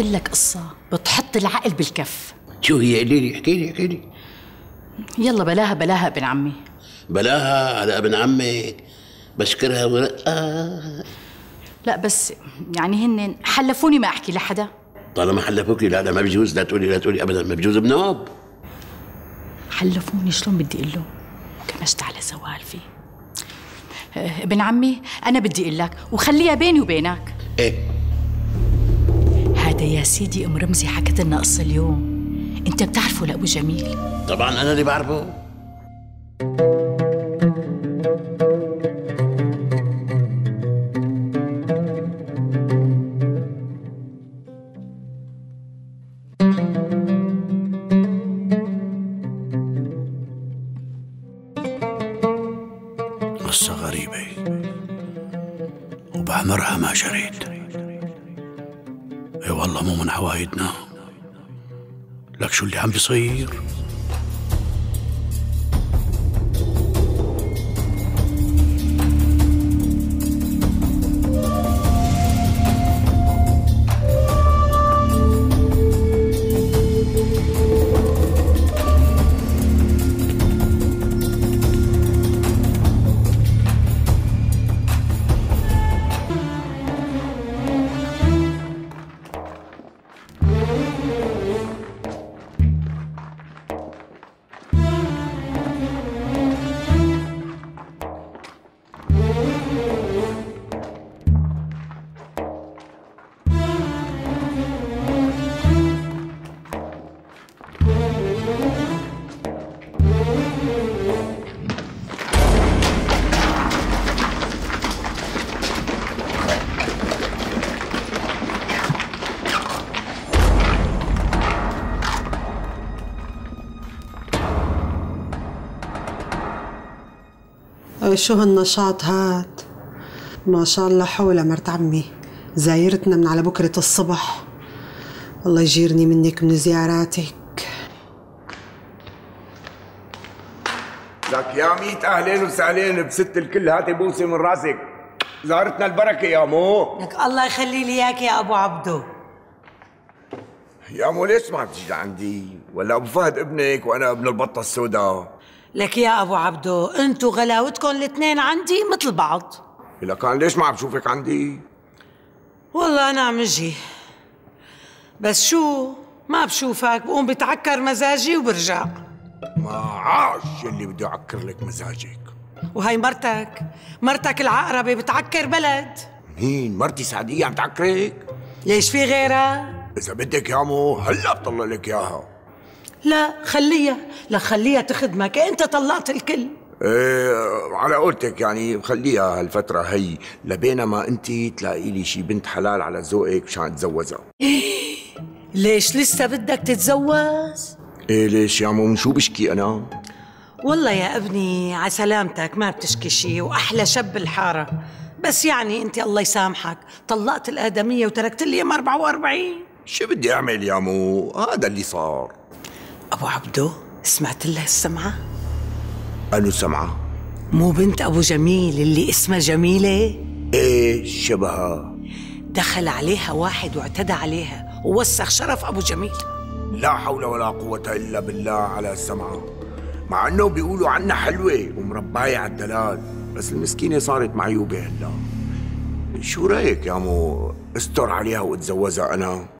حكيت لك قصة بتحط العقل بالكف. شو هي؟ قولي لي، احكي لي، احكي لي. يلا بلاها بلاها ابن عمي. بلاها على ابن عمي بشكرها لا بس يعني هن حلفوني ما احكي لحدا. طالما حلفوكي لا لا ما بيجوز، لا تقولي لا تقولي ابدا ما بيجوز. بنوب حلفوني شلون بدي اقول له؟ كمشت على سوالفي. ابن عمي انا بدي اقول لك وخليها بيني وبينك. ايه هذا يا سيدي ام رمزي حكت لنا قصه اليوم، انت بتعرفه؟ لا ابو جميل طبعا انا اللي بعرفه. قصة غريبة وبعمرها ما جريت. اي والله مو من حوايدنا. لك شو اللي عم بيصير؟ شو هالنشاط هاد؟ ما شاء الله حولها مرت عمي زايرتنا من على بكرة الصبح. الله يجيرني منك من زياراتك. لك يا ميت أهلين وسهلين بست الكل، هاتي بوسة من راسك. زارتنا البركة يا مو. لك الله يخلي لي إياك يا أبو عبدو. يا مو ليش ما بتجي عندي؟ ولا أبو فهد ابنك وأنا ابن البطة السوداء. لك يا ابو عبدو انتو غلاوتكم الاثنين عندي مثل بعض. إلا كان ليش ما عم بشوفك عندي؟ والله انا عم اجي بس شو ما بشوفك بقوم بتعكر مزاجي وبرجع. ما عاش اللي بده يعكر لك مزاجك. وهي مرتك، مرتك العقربه بتعكر بلد. مين؟ مرتي سعديه عم تعكرك؟ ليش في غيرها؟ اذا بدك يا مو هلا بطلع لك اياها. لا خليها، لا خليها تخدمك، انت طلعت الكل. ايه على قولتك يعني خليها هالفترة هي لبينما انت تلاقي لي شي بنت حلال على ذوقك مشان اتزوجها. ليش لسه بدك تتزوج؟ ايه ليش يا عمو؟ من شو بشكي انا؟ والله يا ابني على سلامتك ما بتشكي شي واحلى شب الحارة، بس يعني انت الله يسامحك طلقت الآدمية وتركت لي ام 44. شو بدي اعمل يا عمو؟ هذا اللي صار. أبو عبدو سمعت لها السمعة؟ أنو سمعة؟ مو بنت أبو جميل اللي اسمها جميلة؟ إيه شبهها. دخل عليها واحد واعتدى عليها ووسخ شرف أبو جميل. لا حول ولا قوة إلا بالله على السمعة، مع أنه بيقولوا عنا حلوة ومرباية على الدلال، بس المسكينة صارت معيوبة هلا. شو رأيك يا مو استر عليها واتزوجها أنا؟